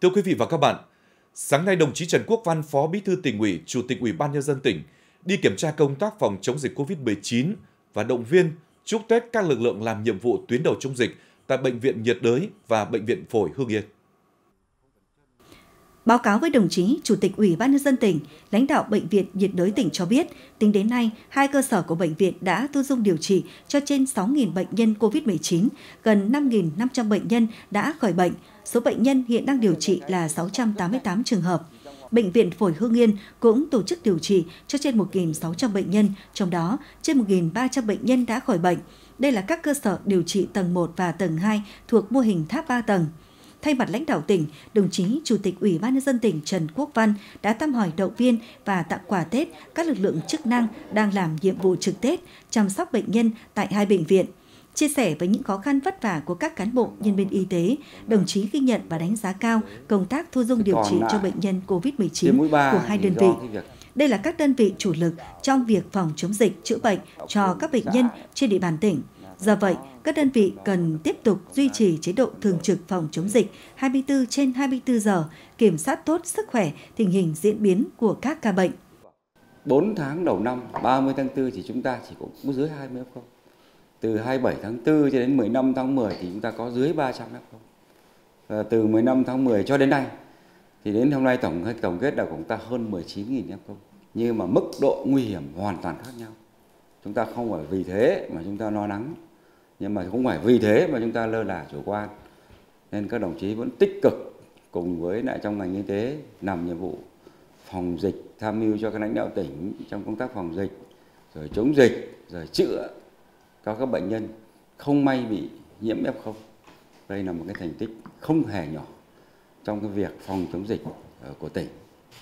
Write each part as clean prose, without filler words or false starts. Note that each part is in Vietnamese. Thưa quý vị và các bạn, sáng nay đồng chí Trần Quốc Văn, Phó Bí thư Tỉnh ủy, Chủ tịch Ủy ban Nhân dân tỉnh đi kiểm tra công tác phòng chống dịch COVID-19 và động viên chúc Tết các lực lượng làm nhiệm vụ tuyến đầu chống dịch tại Bệnh viện Nhiệt Đới và Bệnh viện Phổi Hưng Yên. Báo cáo với đồng chí, Chủ tịch Ủy ban Nhân dân tỉnh, lãnh đạo Bệnh viện Nhiệt Đới tỉnh cho biết, tính đến nay, hai cơ sở của bệnh viện đã thu dung điều trị cho trên 6.000 bệnh nhân COVID-19, gần 5.500 bệnh nhân đã khỏi bệnh. Số bệnh nhân hiện đang điều trị là 688 trường hợp. Bệnh viện Phổi Hưng Yên cũng tổ chức điều trị cho trên 1.600 bệnh nhân, trong đó trên 1.300 bệnh nhân đã khỏi bệnh. Đây là các cơ sở điều trị tầng 1 và tầng 2 thuộc mô hình tháp 3 tầng. Thay mặt lãnh đạo tỉnh, đồng chí Chủ tịch Ủy ban Nhân dân tỉnh Trần Quốc Văn đã thăm hỏi động viên và tặng quà Tết các lực lượng chức năng đang làm nhiệm vụ trực Tết, chăm sóc bệnh nhân tại hai bệnh viện. Chia sẻ với những khó khăn vất vả của các cán bộ, nhân viên y tế, đồng chí ghi nhận và đánh giá cao công tác thu dung điều trị cho bệnh nhân COVID-19 của hai đơn vị. Đây là các đơn vị chủ lực trong việc phòng chống dịch, chữa bệnh cho các bệnh nhân trên địa bàn tỉnh. Do vậy, các đơn vị cần tiếp tục duy trì chế độ thường trực phòng chống dịch 24/24 giờ, kiểm soát tốt sức khỏe, tình hình diễn biến của các ca bệnh. 4 tháng đầu năm, 30 tháng 4 thì chúng ta chỉ cũng dưới 20 f0. Từ 27 tháng 4 cho đến 15 tháng 10 thì chúng ta có dưới 300 f0. Từ 15 tháng 10 cho đến nay, thì đến hôm nay tổng kết là chúng ta hơn 19.000 f0. Nhưng mà mức độ nguy hiểm hoàn toàn khác nhau. Chúng ta không phải vì thế mà chúng ta lo lắng, nhưng mà cũng phải vì thế mà chúng ta lơ là chủ quan. Nên các đồng chí vẫn tích cực cùng với lại trong ngành y tế làm nhiệm vụ phòng dịch, tham mưu cho các lãnh đạo tỉnh trong công tác phòng dịch, rồi chống dịch, rồi chữa cho các bệnh nhân không may bị nhiễm F0. Đây là một cái thành tích không hề nhỏ trong cái việc phòng chống dịch của tỉnh.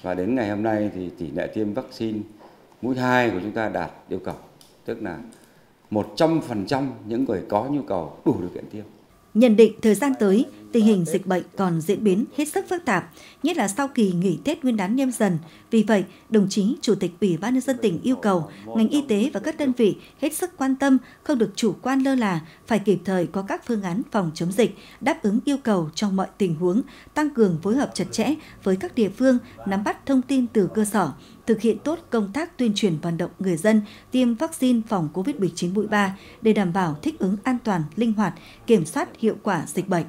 Và đến ngày hôm nay thì tỷ lệ tiêm vaccine mũi 2 của chúng ta đạt yêu cầu, tức là 100% những người có nhu cầu đủ điều kiện tiêm. Nhận định thời gian tới, tình hình dịch bệnh còn diễn biến hết sức phức tạp, nhất là sau kỳ nghỉ Tết Nguyên đán Nhâm Dần. Vì vậy, đồng chí Chủ tịch Ủy ban Nhân dân tỉnh yêu cầu ngành y tế và các đơn vị hết sức quan tâm, không được chủ quan lơ là, phải kịp thời có các phương án phòng chống dịch, đáp ứng yêu cầu trong mọi tình huống, tăng cường phối hợp chặt chẽ với các địa phương, nắm bắt thông tin từ cơ sở, thực hiện tốt công tác tuyên truyền vận động người dân tiêm vaccine phòng COVID-19 mũi 3 để đảm bảo thích ứng an toàn, linh hoạt, kiểm soát hiệu quả dịch bệnh.